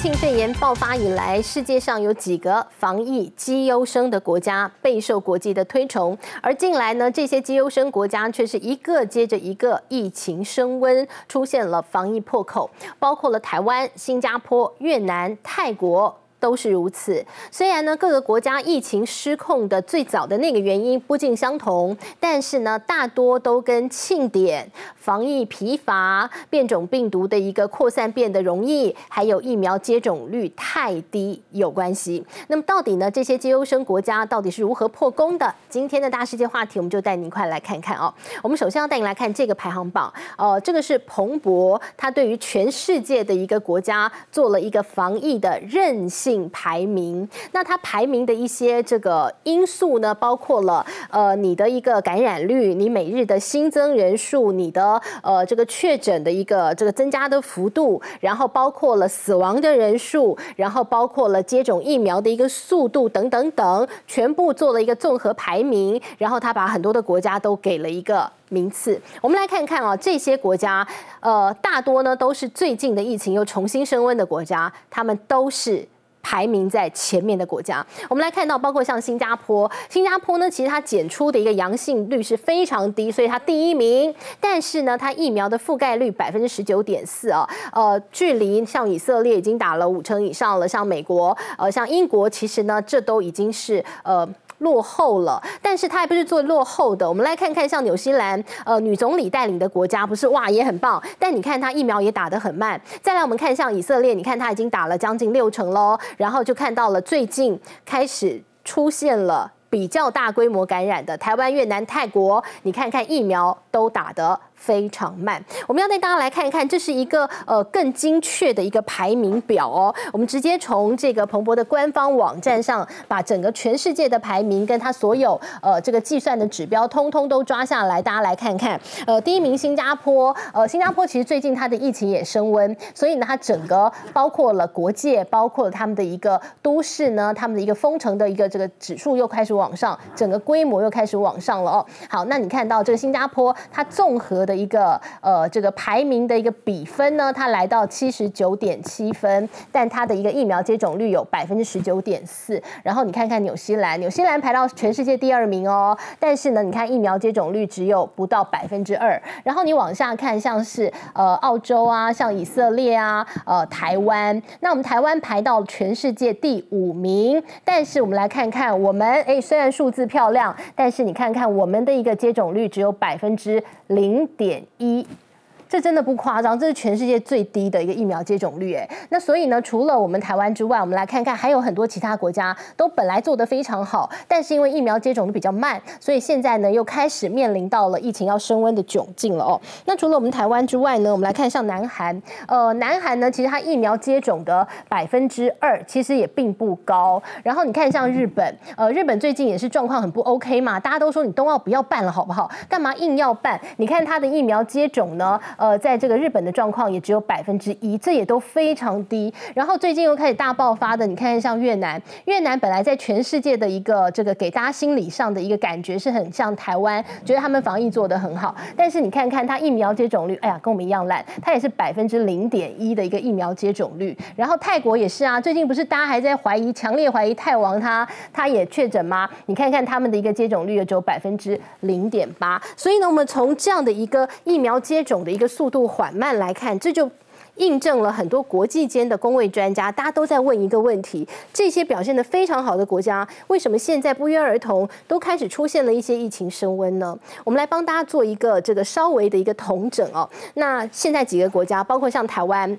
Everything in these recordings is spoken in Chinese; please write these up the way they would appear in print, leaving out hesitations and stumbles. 性肺炎爆发以来，世界上有几个防疫绩优生的国家备受国际的推崇，而近来呢，这些绩优生国家却是一个接着一个疫情升温，出现了防疫破口，包括了台湾、新加坡、越南、泰国。 都是如此。虽然呢，各个国家疫情失控的最早的那个原因不尽相同，但是呢，大多都跟庆典、防疫疲乏、变种病毒的一个扩散变得容易，还有疫苗接种率太低有关系。那么，到底呢，这些绩优生国家到底是如何破功的？今天的大世界话题，我们就带您快来看看哦。我们首先要带您来看这个排行榜哦，这个是彭博，他对于全世界的一个国家做了一个防疫的韧性 排名，那它排名的一些这个因素呢，包括了你的一个感染率，你每日的新增人数，你的这个确诊的一个这个增加的幅度，然后包括了死亡的人数，然后包括了接种疫苗的一个速度等等等，全部做了一个综合排名，然后它把很多的国家都给了一个 名次，我们来看看啊，这些国家，大多呢都是最近的疫情又重新升温的国家，他们都是排名在前面的国家。我们来看到，包括像新加坡，新加坡呢其实它检出的一个阳性率是非常低，所以它第一名。但是呢，它疫苗的覆盖率19.4%啊，距离像以色列已经打了50%以上了，像美国，像英国，其实呢这都已经是落后了，但是它也不是做落后的。我们来看看，像纽西兰，女总理带领的国家，不是哇也很棒，但你看它疫苗也打得很慢。再来，我们看像以色列，你看它已经打了将近60%喽，然后就看到了最近开始出现了 比较大规模感染的台湾、越南、泰国，你看看疫苗都打得非常慢。我们要带大家来看一看，这是一个更精确的一个排名表哦。我们直接从这个彭博的官方网站上，把整个全世界的排名跟它所有这个计算的指标，通通都抓下来，大家来看看。第一名新加坡，新加坡其实最近它的疫情也升温，所以呢，它整个包括了国界，包括了他们的一个都市呢，他们的一个封城的一个这个指数又开始 往上，整个规模又开始往上了哦。好，那你看到这个新加坡，它综合的一个这个排名的一个比分呢，它来到79.7分，但它的一个疫苗接种率有19.4%。然后你看看纽西兰，纽西兰排到全世界第2名哦，但是呢，你看疫苗接种率只有不到2%。然后你往下看，像是澳洲啊，像以色列啊，台湾，那我们台湾排到全世界第5名，但是我们来看看我们虽然数字漂亮，但是你看看我们的一个接种率只有0.1%。 这真的不夸张，这是全世界最低的一个疫苗接种率哎。那所以呢，除了我们台湾之外，我们来看看还有很多其他国家都本来做得非常好，但是因为疫苗接种率比较慢，所以现在呢又开始面临到了疫情要升温的窘境了哦。那除了我们台湾之外呢，我们来看像南韩，南韩呢其实它疫苗接种的2%其实也并不高。然后你看像日本，日本最近也是状况很不 OK 嘛，大家都说你冬奥不要办了好不好？干嘛硬要办？你看它的疫苗接种呢， 在这个日本的状况也只有1%，这也都非常低。然后最近又开始大爆发的，你看像越南，越南本来在全世界的一个这个给大家心理上的一个感觉是很像台湾，觉得他们防疫做得很好，但是你看看它疫苗接种率，哎呀，跟我们一样烂，它也是0.1%的一个疫苗接种率。然后泰国也是啊，最近不是大家还在怀疑，强烈怀疑泰王他也确诊吗？你看看他们的一个接种率也只有0.8%。所以呢，我们从这样的一个疫苗接种的一个 速度缓慢来看，这就 印证了很多国际间的公卫专家，大家都在问一个问题：这些表现得非常好的国家，为什么现在不约而同都开始出现了一些疫情升温呢？我们来帮大家做一个这个稍微的一个统整哦。那现在几个国家，包括像台湾、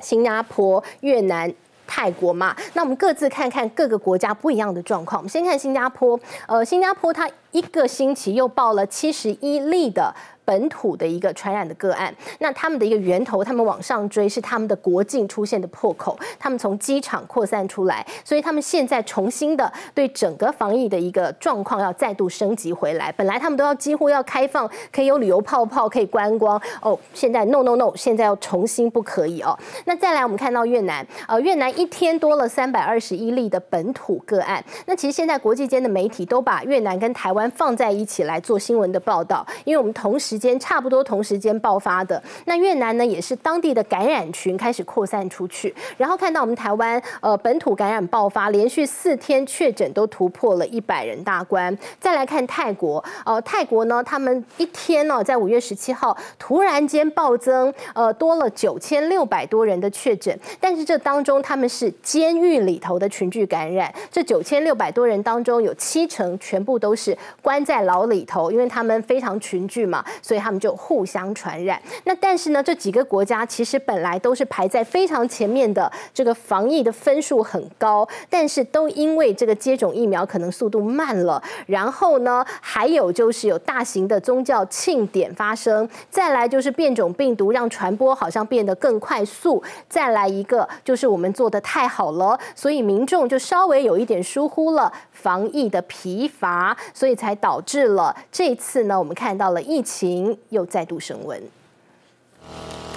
新加坡、越南、 泰国嘛，那我们各自看看各个国家不一样的状况。我们先看新加坡，新加坡它一个星期又报了71例的本土的一个传染的个案。那他们的一个源头，他们往上追是他们的国境出现的破口，他们从机场扩散出来，所以他们现在重新的对整个防疫的一个状况要再度升级回来。本来他们都要几乎要开放，可以有旅游泡泡，可以观光哦，现在 no， 现在要重新不可以哦。那再来我们看到越南，越南 一天多了321例的本土个案。那其实现在国际间的媒体都把越南跟台湾放在一起来做新闻的报道，因为我们同时时间差不多同时间爆发的。那越南呢，也是当地的感染群开始扩散出去，然后看到我们台湾本土感染爆发，连续4天确诊都突破了100人大关。再来看泰国，泰国呢，他们一天呢，在5月17号突然间暴增，多了9600多人的确诊，但是这当中他们是监狱里头的群聚感染，这9600多人当中有70%全部都是关在牢里头，因为他们非常群聚嘛，所以他们就互相传染。那但是呢，这几个国家其实本来都是排在非常前面的，这个防疫的分数很高，但是都因为这个接种疫苗可能速度慢了，然后呢，还有就是有大型的宗教庆典发生，再来就是变种病毒让传播好像变得更快速，再来一个就是我们做得太好了，所以民众就稍微有一点疏忽了防疫的疲乏，所以才导致了这次呢，我们看到了疫情又再度升温。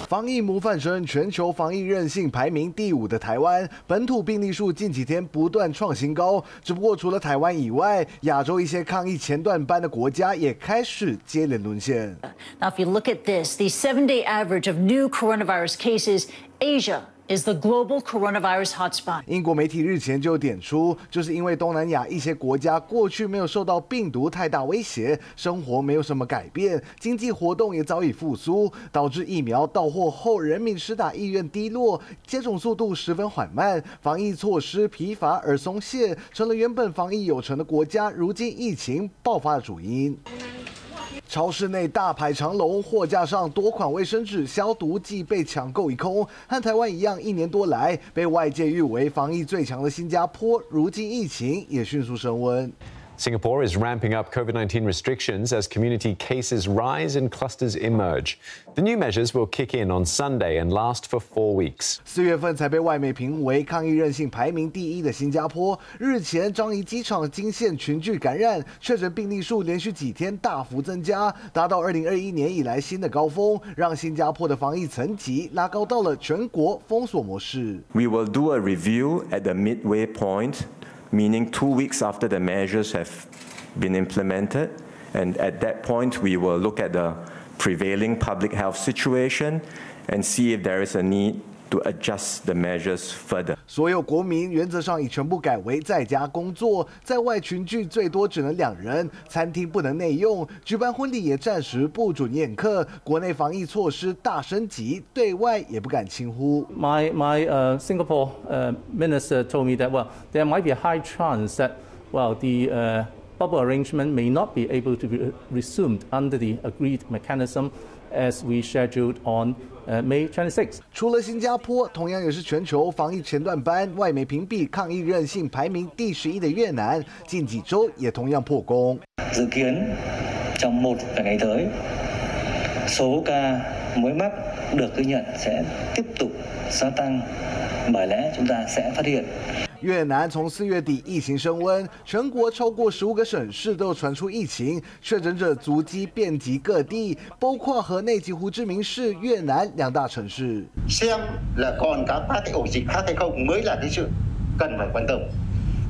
防疫模范生、全球防疫韧性排名第5的台湾，本土病例数近几天不断创新高。只不过除了台湾以外，亚洲一些抗疫前段班的国家也开始接连沦陷。Now, if you look at this, the 7-day average of new coronavirus cases, Asia is the global coronavirus hotspot. 英国媒体日前就点出，就是因为东南亚一些国家过去没有受到病毒太大威胁，生活没有什么改变，经济活动也早已复苏，导致疫苗到货后人民施打意愿低落，接种速度十分缓慢，防疫措施疲乏而松懈，成了原本防疫有成的国家如今疫情爆发的主因。超市内大排长龙，货架上多款卫生纸、消毒剂被抢购一空。和台湾一样，1年多来被外界誉为防疫最强的新加坡，如今疫情也迅速升温。Singapore is ramping up COVID-19 restrictions as community cases rise and clusters emerge. The new measures will kick in on Sunday and last for 4 weeks. 4月份才被外媒评为抗疫韧性排名第1的新加坡，日前樟宜机场惊现群聚感染，确诊病例数连续几天大幅增加，达到2021年以来新的高峰，让新加坡的防疫层级拉高到了全国封锁模式。We will do a review at the midway point, meaning 2 weeks after the measures have been implemented, and at that point we will look at the prevailing public health situation and see if there is a need to adjust the measures further. 所有国民原则上已全部改为在家工作，在外群聚最多只能2人，餐厅不能内用，举办婚礼也暂时不准宴客。国内防疫措施大升级，对外也不敢轻忽。My Singapore minister told me that well, there might be a high chance that well the bubble arrangement may not be able to be resumed under the agreed mechanism as we scheduled on May 26. 除了新加坡，同样也是全球防疫前段班，外媒屏蔽抗疫韧性排名第11的越南，近几周也同样破功。Dự kiến trong 1-2 ngày tới, số ca mới mắc được ghi nhận sẽ tiếp tục gia tăng. Bởi lẽ chúng ta sẽ phát hiện. 越南从4月底疫情升温，全国超过15个省市都传出疫情，确诊者足迹遍及各地，包括河内及胡志明市越南2大城市。xem là còn các ổ dịch khác hay không mới là cái sự cần phải quan tâm,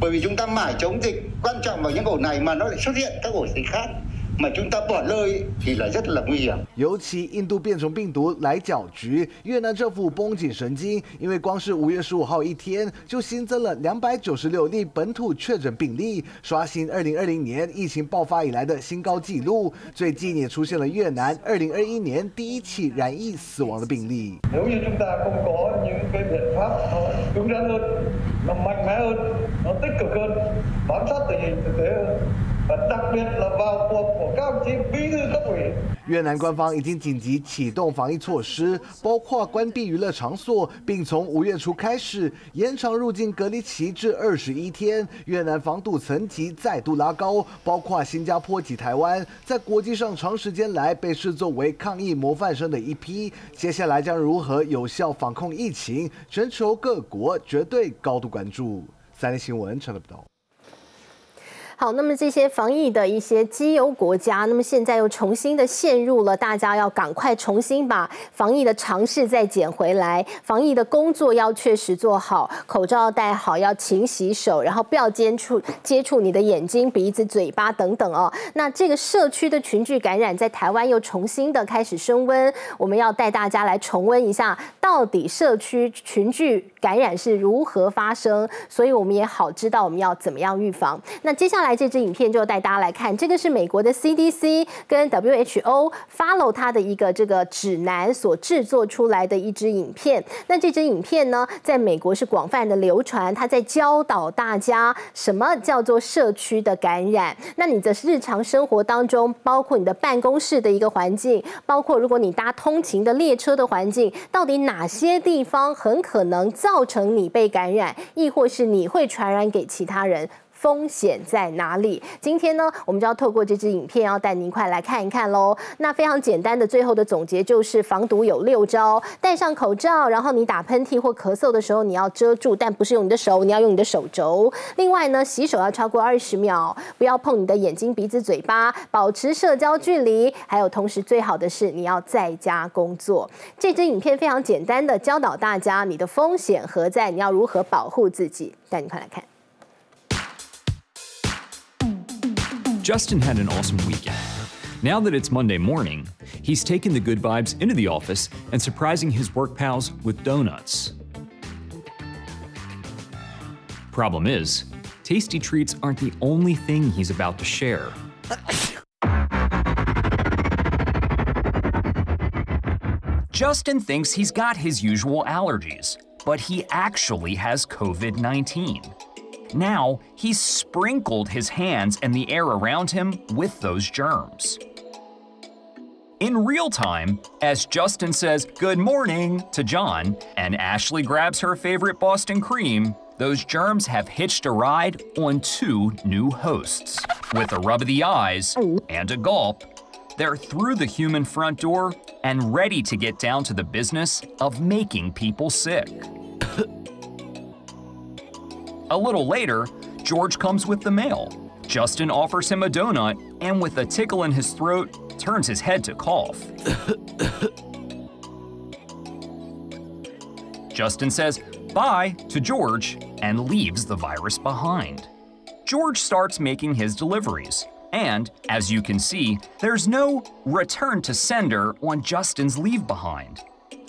bởi vì chúng ta mãi chống dịch, quan trọng vào những ổ này mà nó lại xuất hiện các ổ dịch khác.尤其印度变种病毒来搅局，越南政府绷紧神经，因为光是5月15号一天就新增了296例本土确诊病例，刷新2020年疫情爆发以来的新高纪录。最近也出现了越南2021年第1起染疫死亡的病例。越南官方已经紧急启动防疫措施，包括关闭娱乐场所，并从5月初开始延长入境隔离期至21天。越南防堵层级再度拉高，包括新加坡及台湾，在国际上长时间来被视作为抗疫模范生的一批。接下来将如何有效防控疫情，全球各国绝对高度关注。三立新闻陈乐报道。好，那么这些防疫的一些基优国家，那么现在又重新的陷入了大家要赶快重新把防疫的尝试再捡回来，防疫的工作要确实做好，口罩戴好，要勤洗手，然后不要接触你的眼睛、鼻子、嘴巴等等哦。那这个社区的群聚感染在台湾又重新的开始升温，我们要带大家来重温一下，到底社区群聚感染是如何发生，所以我们也好知道我们要怎么样预防。那接下来这支影片就带大家来看，这个是美国的 CDC 跟 WHO follow 它的一个这个指南所制作出来的一支影片。那这支影片呢，在美国是广泛的流传，它在教导大家什么叫做社区的感染。那你的日常生活当中，包括你的办公室的一个环境，包括如果你搭通勤的列车的环境，到底哪些地方很可能造成你被感染，亦或是你会传染给其他人，风险在哪里？今天呢，我们就要透过这支影片，要带您快来看一看喽。那非常简单的，最后的总结就是防毒有6招：戴上口罩，然后你打喷嚏或咳嗽的时候，你要遮住，但不是用你的手，你要用你的手肘。另外呢，洗手要超过20秒，不要碰你的眼睛、鼻子、嘴巴，保持社交距离。还有，同时最好的是你要在家工作。这支影片非常简单的教导大家你的风险何在，你要如何保护自己。带你快来看。Justin had an awesome weekend. Now that it's Monday morning, he's taking the good vibes into the office and surprising his work pals with donuts. Problem is, tasty treats aren't the only thing he's about to share. Justin thinks he's got his usual allergies, but he actually has COVID-19. Now, he's sprinkled his hands and the air around him with those germs. In real time, as Justin says good morning to John and Ashley grabs her favorite Boston cream, those germs have hitched a ride on 2 new hosts. With a rub of the eyes and a gulp, they're through the human front door and ready to get down to the business of making people sick. A little later, George comes with the mail. Justin offers him a donut and with a tickle in his throat, turns his head to cough. Justin says bye to George and leaves the virus behind. George starts making his deliveries. And as you can see, there's no return to sender on Justin's leave behind.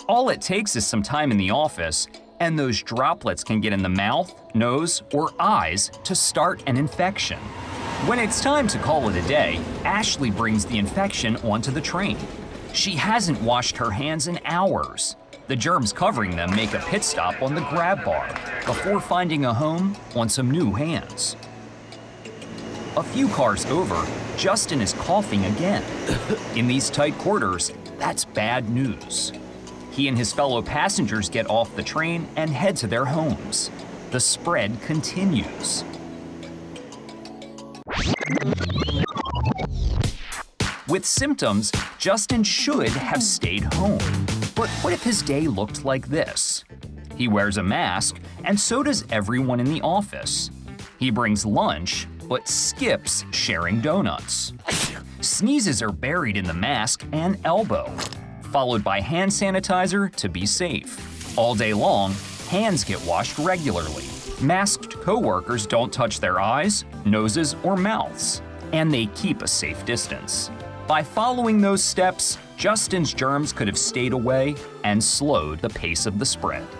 All it takes is some time in the office and those droplets can get in the mouth, nose, or eyes to start an infection. When it's time to call it a day, Ashley brings the infection onto the train. She hasn't washed her hands in hours. The germs covering them make a pit stop on the grab bar before finding a home on some new hands. A few cars over, Justin is coughing again. In these tight quarters, that's bad news. He and his fellow passengers get off the train and head to their homes. The spread continues. With symptoms, Justin should have stayed home. But what if his day looked like this? He wears a mask, and so does everyone in the office. He brings lunch, but skips sharing donuts. Sneezes are buried in the mask and elbow, followed by hand sanitizer to be safe. All day long, hands get washed regularly. Masked coworkers don't touch their eyes, noses, or mouths, and they keep a safe distance. By following those steps, Justin's germs could have stayed away and slowed the pace of the spread.